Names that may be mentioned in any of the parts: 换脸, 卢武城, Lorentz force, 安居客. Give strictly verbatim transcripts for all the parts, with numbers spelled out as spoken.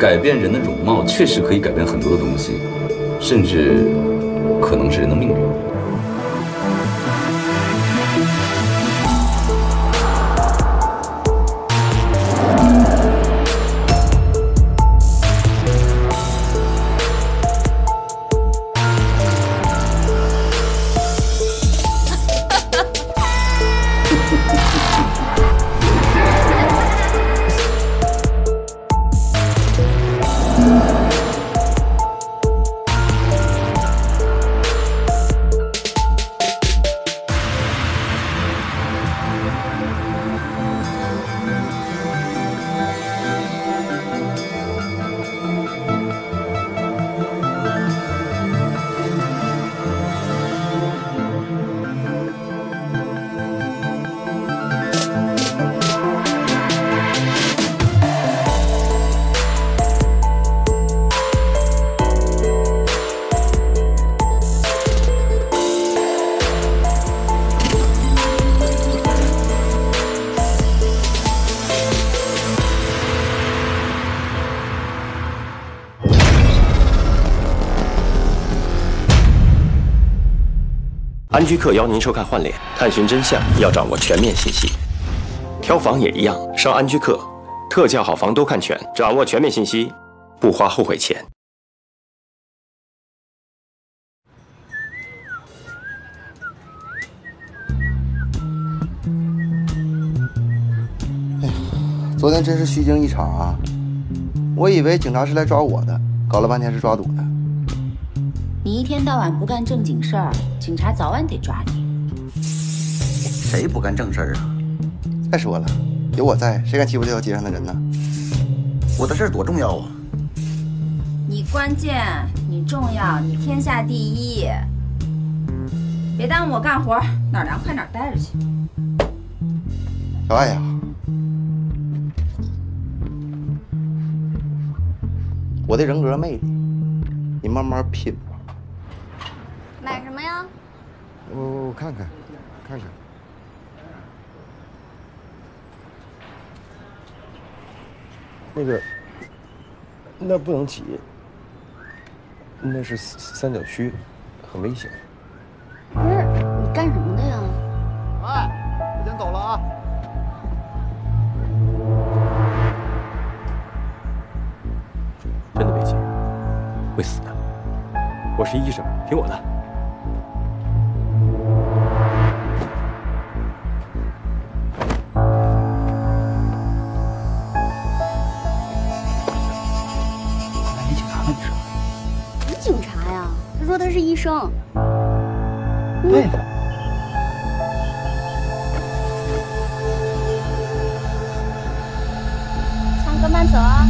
改变人的容貌，确实可以改变很多的东西，甚至可能是人的命运。 安居客邀您收看《换脸》，探寻真相要掌握全面信息，挑房也一样。上安居客，特价好房都看全，掌握全面信息，不花后悔钱。哎呀，昨天真是虚惊一场啊！我以为警察是来抓我的，搞了半天是抓赌的。 你一天到晚不干正经事儿，警察早晚得抓你。谁不干正事儿啊？再说了，有我在，谁敢欺负这条街上的人呢？我的事儿多重要啊！你关键，你重要，你天下第一。别耽误我干活，哪儿凉快哪儿待着去。小艾呀，我的人格魅力，你慢慢品。 买什么呀？我我看看，看看。那个，那不能挤，那是三角区，很危险。不是你干什么的呀？哎，我先走了啊。真的危险，会死的。我是医生，听我的。 说他是医生，对的。强哥，慢走啊！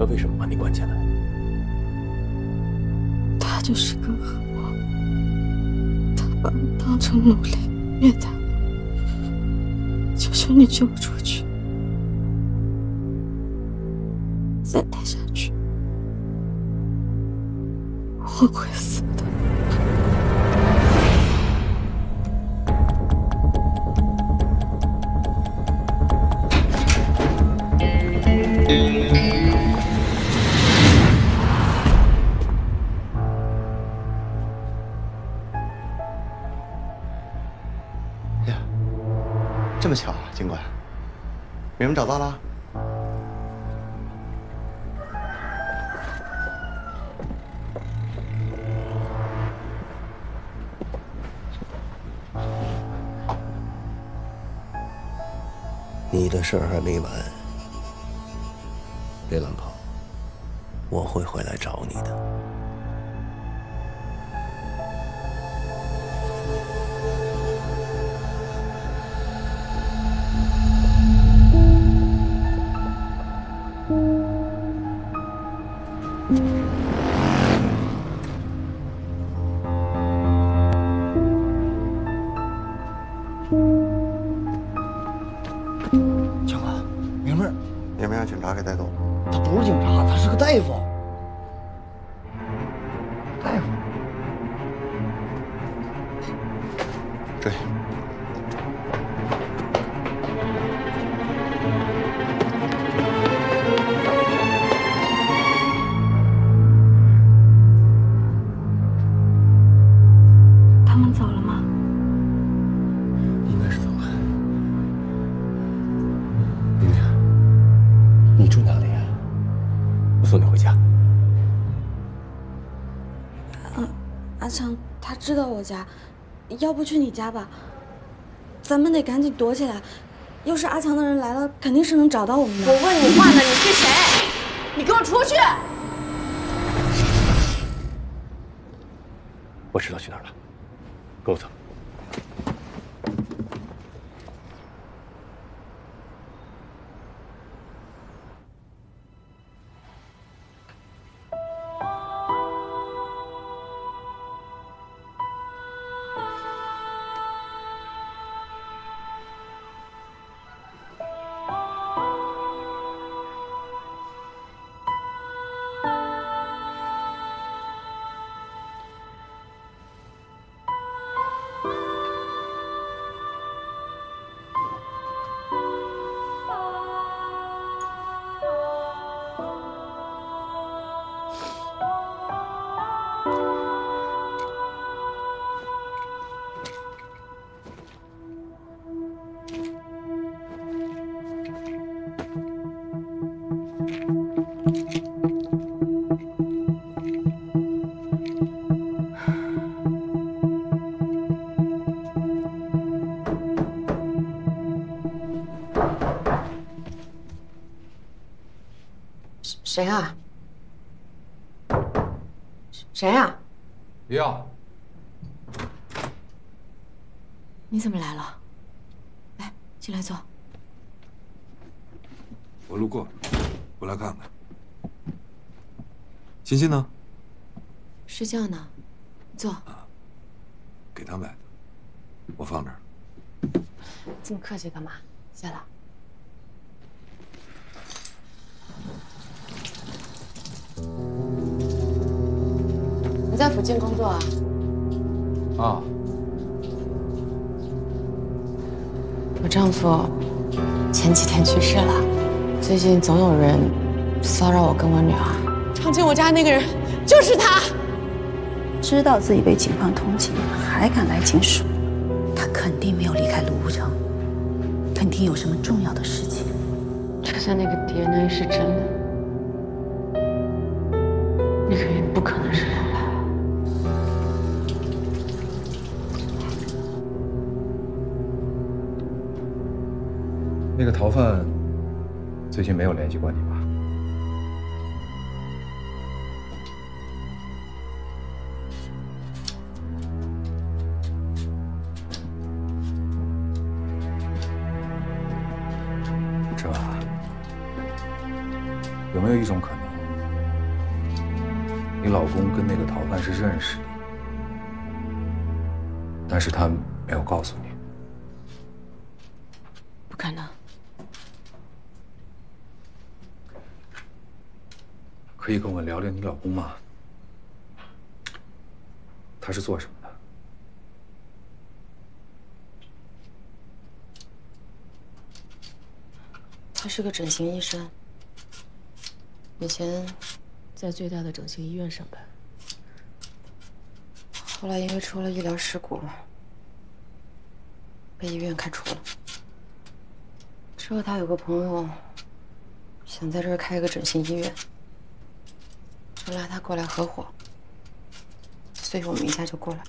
他为什么把你关起来？他就是跟和我，他把我当成奴隶虐待我。求求你救我出去，再待下去我会死的。 这么巧啊，警官，你们找到了？你的事儿还没完，别乱跑，我会回来找你的。 警官，明妹儿也没让警察给带走。他不是警察，他是个大夫。大夫，追！他们走了吗？ 住哪里呀？我送你回家。嗯，阿强他知道我家，要不去你家吧？咱们得赶紧躲起来，要是阿强的人来了，肯定是能找到我们的。我问你话呢，你是谁？你给我出去！我知道去哪儿了，跟我走。 谁啊？谁啊？于耀，你怎么来了？来，进来坐。我路过，我来看看。欣欣呢？睡觉呢，坐。啊，给他买的，我放这儿。这么客气干嘛？谢了。 你在附近工作啊？啊。我丈夫前几天去世了，最近总有人骚扰我跟我女儿。闯进我家那个人就是他。知道自己被警方通缉，还敢来警署，他肯定没有离开卢武城，肯定有什么重要的事情。就算那个 D N A 是真的。 那个人不可能是刘白。那个逃犯最近没有联系过你吧？是吧？有没有一种可能？你老公跟那个逃犯是认识的，但是他没有告诉你。不可能。可以跟我聊聊你老公吗？他是做什么的？他是个整形医生，以前在最大的整形医院上班，后来因为出了医疗事故，被医院开除了。之后他有个朋友想在这儿开一个整形医院，就拉他过来合伙，所以我们一下就过来。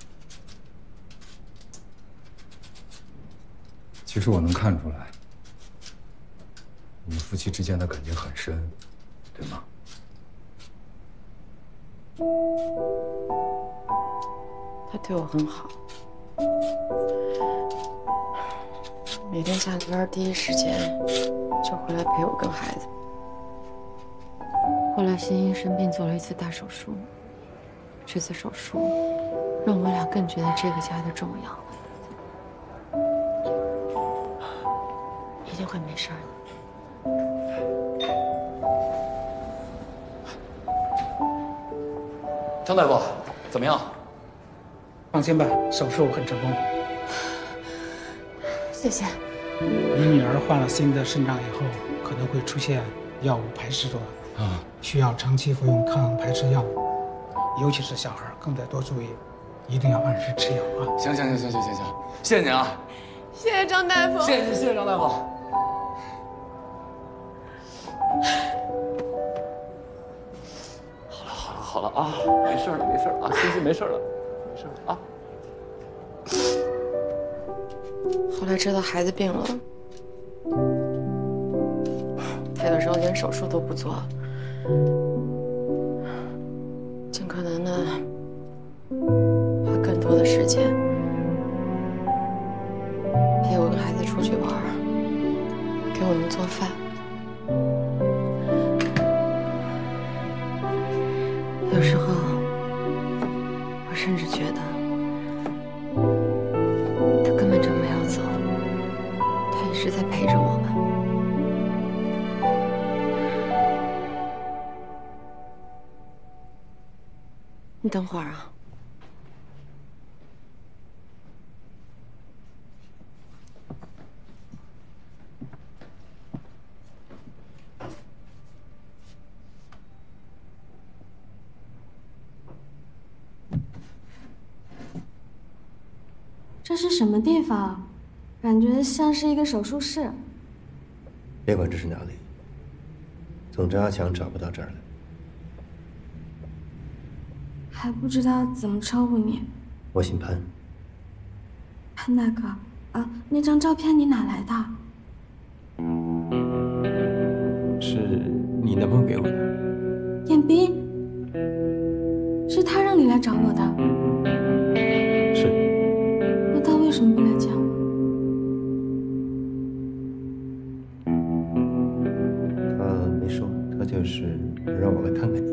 其实我能看出来，你们夫妻之间的感情很深，对吗？ 他对我很好，每天下了班第一时间就回来陪我跟孩子。后来欣欣生病做了一次大手术，这次手术让我俩更觉得这个家的重要，一定会没事的。 张大夫，怎么样？放心吧，手术很成功。谢谢。你女儿患了新的肾脏以后，可能会出现药物排斥症啊，需要长期服用抗排斥药物，尤其是小孩更得多注意，一定要按时吃药啊。行行行行行行行，谢谢您啊！谢谢张大夫。谢谢谢谢张大夫。 好了啊，没事了，没事了啊，欣欣没事了，没事了啊。后来知道孩子病了，他有时候连手术都不做，尽可能的花更多的时间陪我跟孩子出去玩，给我们做饭。 有时候，我甚至觉得他根本就没有走，他一直在陪着我们。你等会儿啊，这是什么地方？感觉像是一个手术室。别管这是哪里，总之阿强找不到这儿来。还不知道怎么称呼你。我姓潘。潘大哥，啊，那张照片你哪来的？是你男朋友给我的。彦斌，是他让你来找我的。 为什么不来讲？他没说，他就是让我来看看你。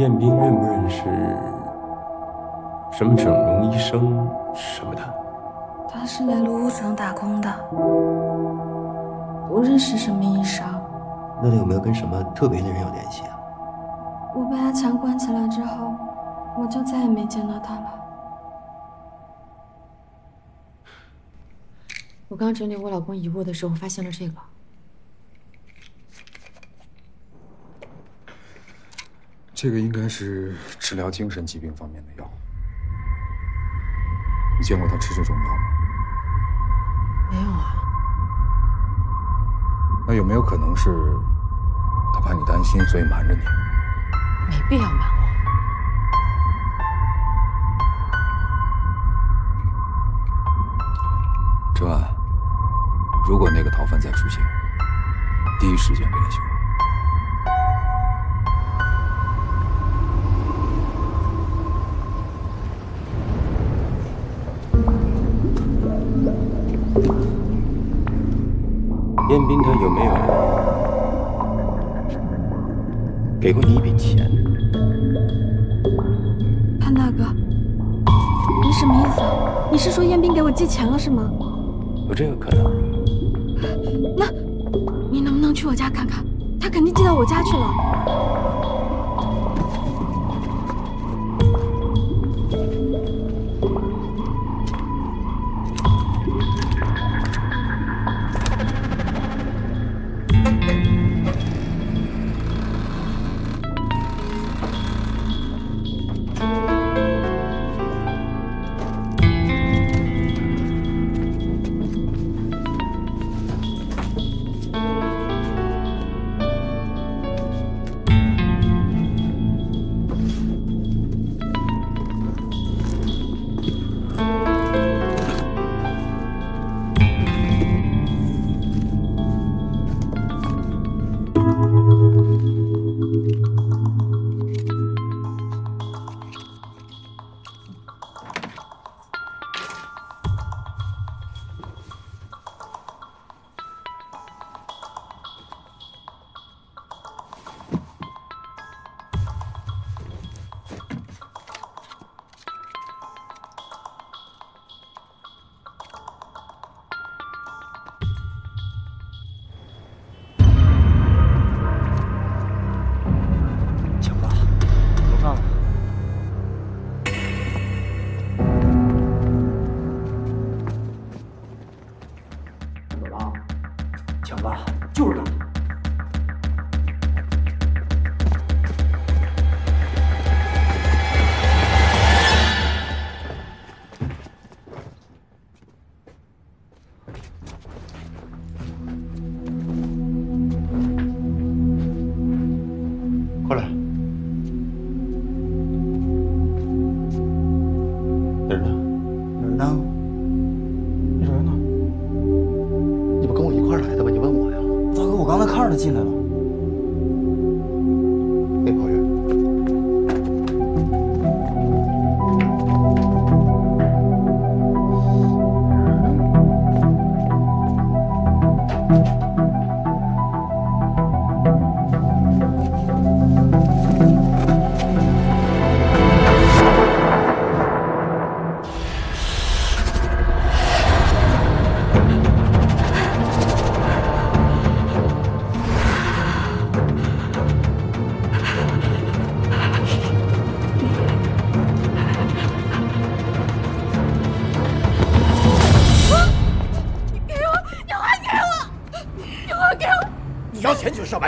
彦斌认不认识？ 什么整容医生什么的，他是来卢武城打工的，不认识什么医生。那你有没有跟什么特别的人有联系啊？我被阿强关起来之后，我就再也没见到他了。我刚整理我老公遗物的时候，发现了这个。这个应该是治疗精神疾病方面的药。 你见过他吃这种药吗？没有啊。那有没有可能是他怕你担心，所以瞒着你？没必要瞒我。陈婉，如果那个逃犯再出现，第一时间联系我。彦斌他有没有给过你一笔钱？潘大哥，你什么意思啊？你是说彦斌给我借钱了是吗？有这个可能。那，你能不能去我家看看？他肯定寄到我家去了。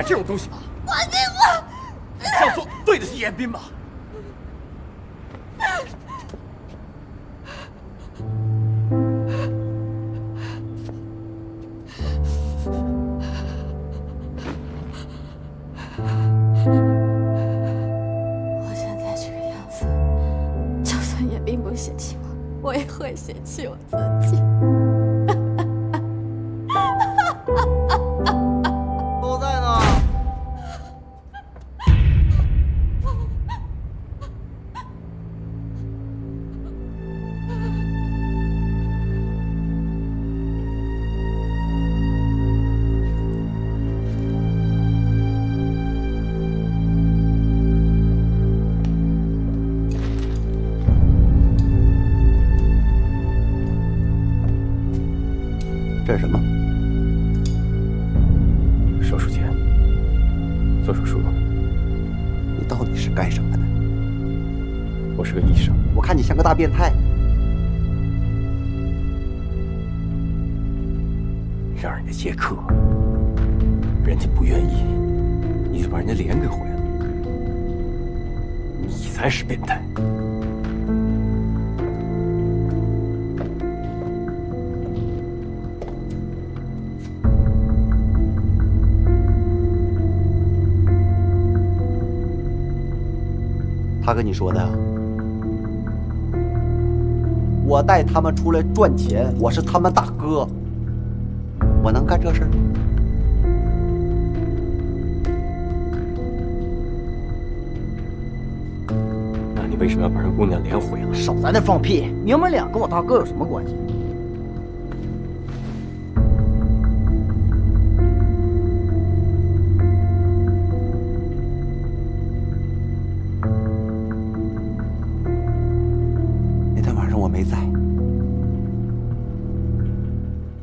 这种东西吗？我给我，这做对的是彦斌吗？我现在这个样子，就算彦斌不嫌弃我，我也会嫌弃我自己。 这是什么？手术前做手术。你到底是干什么的？我是个医生。我看你像个大变态。让人家接客，人家不愿意，你就把人家脸给毁了。你才是变态。 他跟你说的，我带他们出来赚钱，我是他们大哥，我能干这事儿？那你为什么要把人姑娘脸毁了？少在那放屁！娘们俩跟我大哥有什么关系？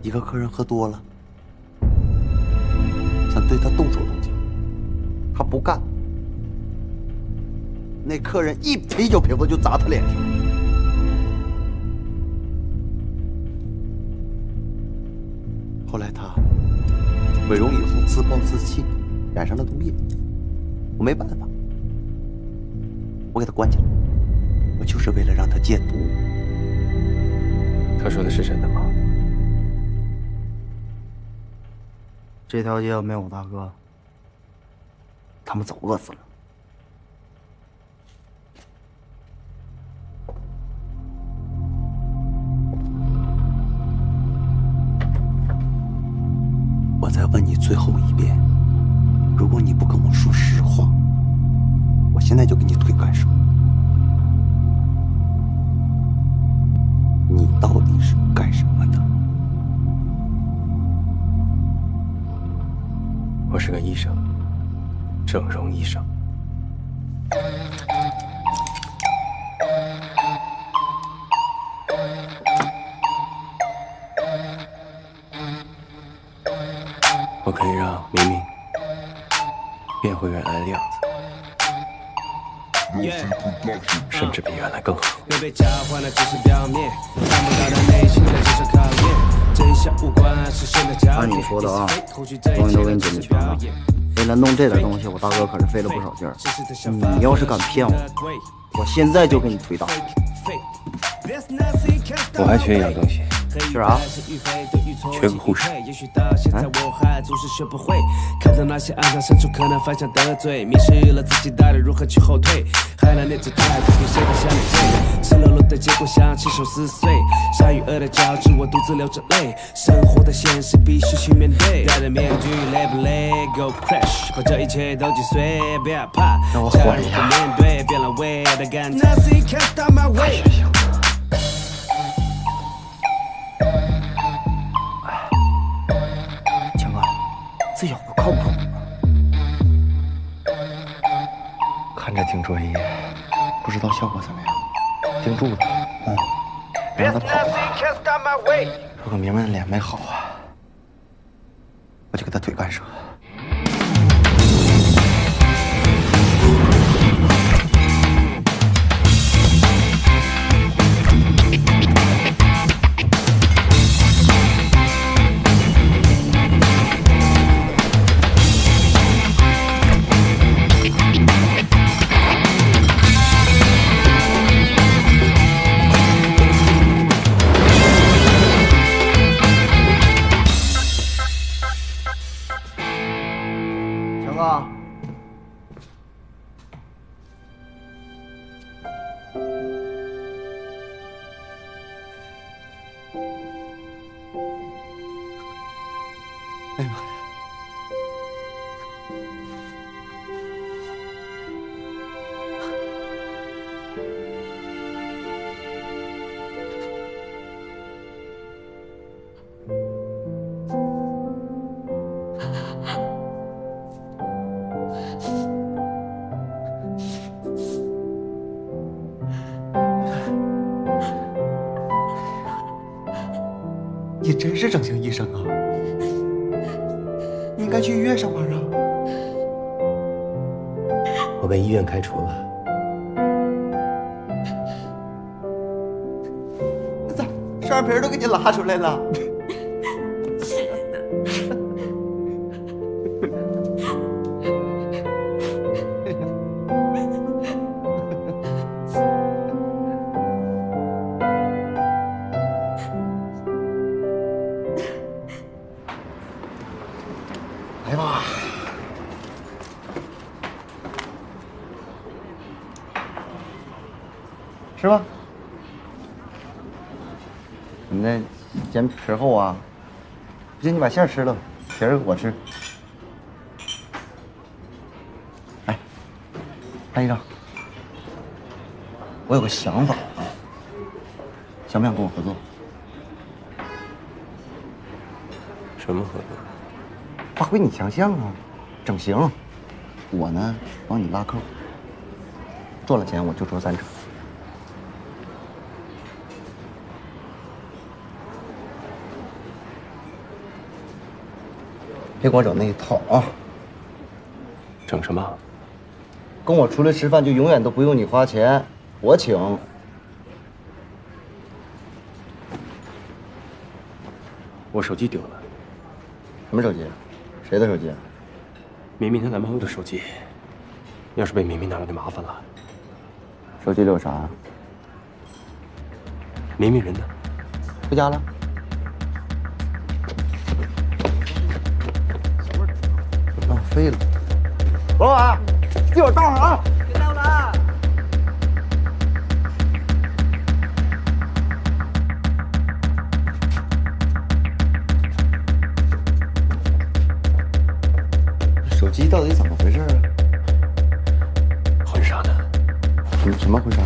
一个客人喝多了，想对他动手动脚，他不干。那客人一啤酒瓶子就砸他脸上。后来他毁容以后自暴自弃，染上了毒瘾。我没办法，我给他关起来，我就是为了让他戒毒。他说的是真的吗？ 这条街要没有我大哥，他们早饿死了。我再问你最后一遍，如果你不跟我说实话，我现在就给你推开手。你到底是干什么的？ 我是个医生，整容医生。我可以让明明变回原来的样子。 甚至比原来更好。又被假换了，只是表面，看不到他内心的接受考验。真相无关是谁的焦点。按你说的啊，东西都给你准备全了。为了弄这点东西，我大哥可是费了不少劲儿。你要是敢骗我，我现在就给你推倒。我还缺一样东西。缺啥？缺个护士。啊？ 开了那只袋子，有谁在想你睡？赤裸裸的结果像亲手撕碎，鲨鱼颚的角质，我独自流着泪。生活的现实必须去面对，戴着面具累不累 ？Go crash， 把这一切都击碎，别害怕，让我缓一下。面对变了味的感觉。哎，强哥，这小子靠谱。 看着挺专业，不知道效果怎么样。盯住他，嗯，别让他跑了。如果明明的脸没好啊，我就给他腿干折。 你真是整形医生啊！你应该去医院上班啊！我被医院开除了。咋，双眼皮都给你拉出来了？是吧？你那煎皮厚啊，不行你把馅吃了，皮儿我吃。哎，潘医生，我有个想法啊，想不想跟我合作？什么合作？发挥你强项啊，整形。我呢，帮你拉客户，做了钱我就折三成。别给我整那一套啊！整什么？跟我出来吃饭就永远都不用你花钱，我请。我手机丢了。什么手机？谁的手机？明明她男朋友的手机。要是被明明拿了就麻烦了。手机里有啥啊？明明人呢？回家了。 浪费了，王老板，一会儿到上啊！别到了。手机到底怎么回事啊？婚纱呢？什么什么婚纱？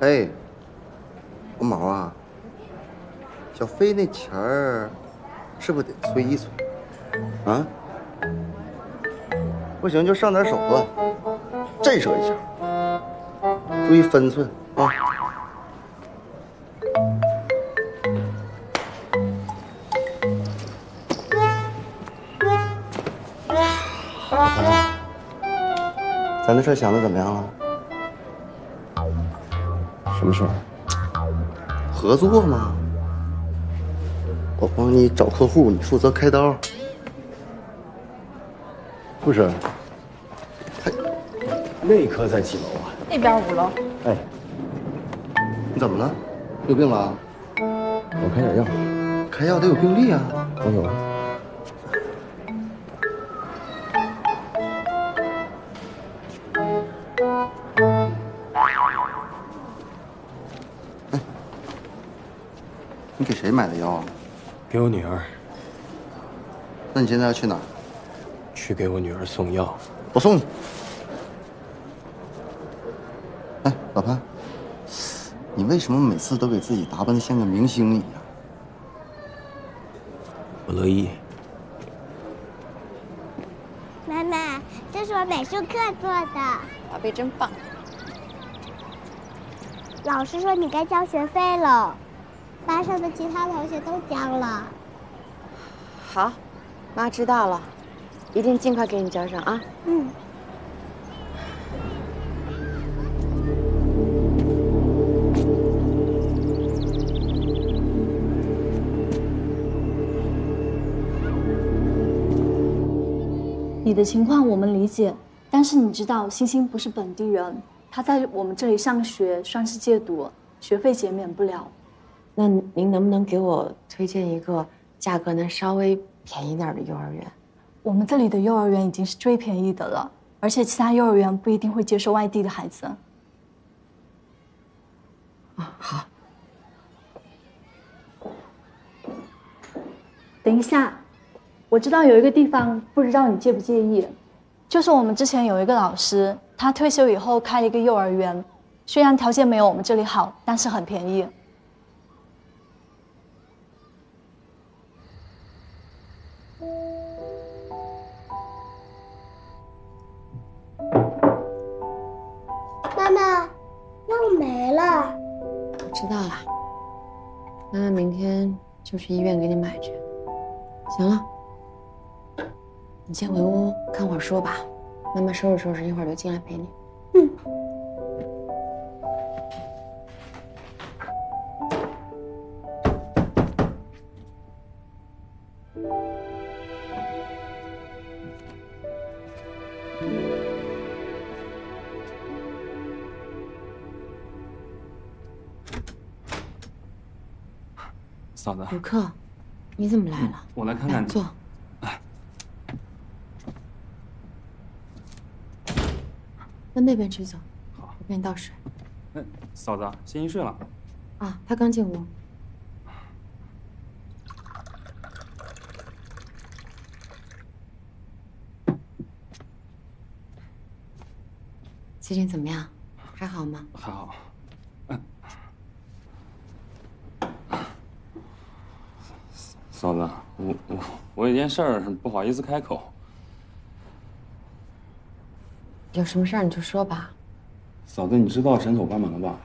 哎，我毛啊，小飞那钱儿是不是得催一催啊？不行就上点手段，震慑一下，注意分寸啊！咱的事想的怎么样了？什么事儿？合作嘛。我帮你找客户，你负责开刀。不是，他内科在几楼啊？那边五楼。哎，你怎么了？有病了？我开点药。开药得有病历啊。我有啊。 你给谁买的药啊？给我女儿。那你现在要去哪儿？去给我女儿送药。我送你。哎，老潘，你为什么每次都给自己打扮得像个明星一样？我乐意。妈妈，这是我美术课做的。宝贝真棒。老师说你该交学费了。 班上的其他同学都交了。好，妈知道了，一定尽快给你交上啊。嗯。你的情况我们理解，但是你知道，星星不是本地人，他在我们这里上学算是借读，学费减免不了。 那您能不能给我推荐一个价格能稍微便宜点的幼儿园？我们这里的幼儿园已经是最便宜的了，而且其他幼儿园不一定会接收外地的孩子。啊，好。等一下，我知道有一个地方，不知道你介不介意，就是我们之前有一个老师，他退休以后开了一个幼儿园，虽然条件没有我们这里好，但是很便宜。 妈妈，药没了。我知道了，妈妈明天就去医院给你买去。行了，你先回屋看会儿书吧，妈妈收拾收拾，一会儿就进来陪你。嗯。 嫂子，有课，你怎么来了？我来看看你。坐。哎，到那边去走。好，我给你倒水。嗯，嫂子，欣欣睡了？啊，她刚进屋。最近怎么样？还好吗？还好。嗯。 嫂子，我我我有件事儿不好意思开口。有什么事儿你就说吧。嫂子，你知道诊所关门了吧？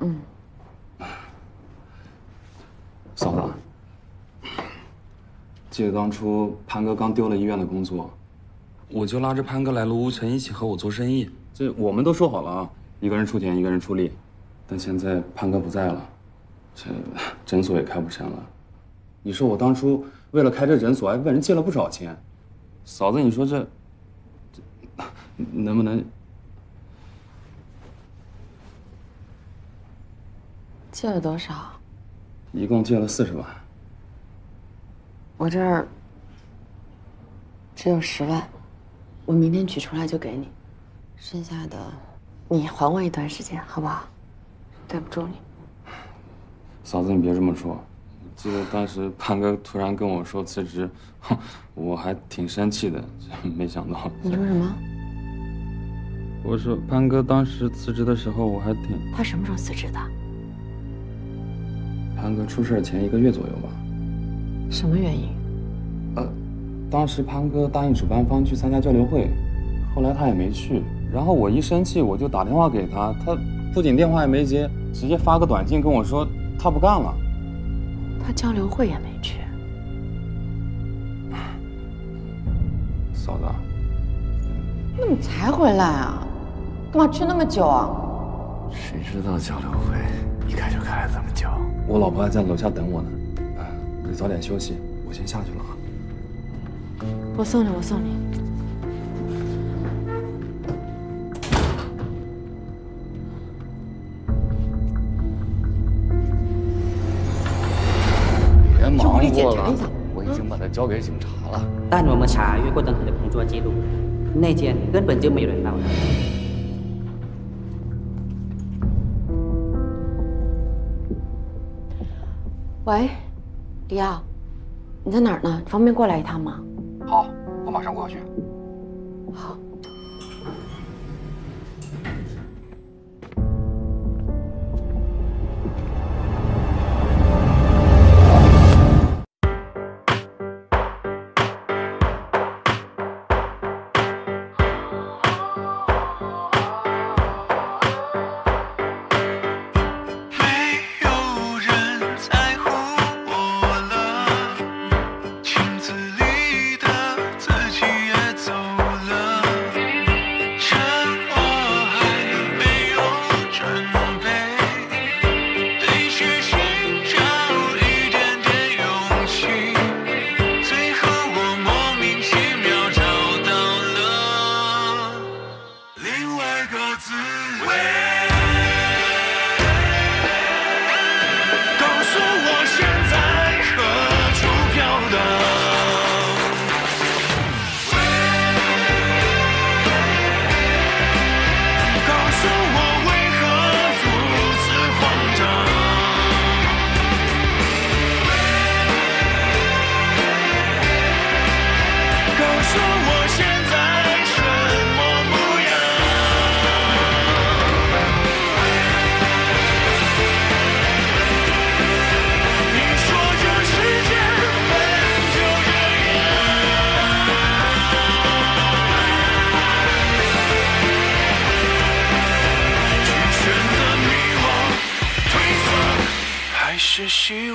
嗯。嫂子，记得当初潘哥刚丢了医院的工作，我就拉着潘哥来了吴晨一起和我做生意。这我们都说好了啊，一个人出钱，一个人出力。但现在潘哥不在了。 这诊所也开不成了，你说我当初为了开这诊所还问人借了不少钱，嫂子，你说这，这能不能借了多少？一共借了四十万。我这儿只有十万，我明天取出来就给你，剩下的你还我一段时间，好不好？对不住你。 嫂子，你别这么说。记得当时潘哥突然跟我说辞职，我还挺生气的，没想到。你说什么？我说潘哥当时辞职的时候，我还挺……他什么时候辞职的？潘哥出事前一个月左右吧。什么原因？呃，当时潘哥答应主办方去参加交流会，后来他也没去。然后我一生气，我就打电话给他，他不仅电话也没接，直接发个短信跟我说。 他不干了，他交流会也没去。嫂子，那你才回来啊？干嘛去那么久啊？谁知道交流会一开就开了这么久？我老婆还在楼下等我呢。哎，你早点休息，我先下去了啊。我送你，我送你。别忙活了，我已经把他交给警察了。但我们查阅过邓肯的工作记录，那间根本就没有人到。 喂，李耀，你在哪儿呢？方便过来一趟吗？好，我马上过去。好。She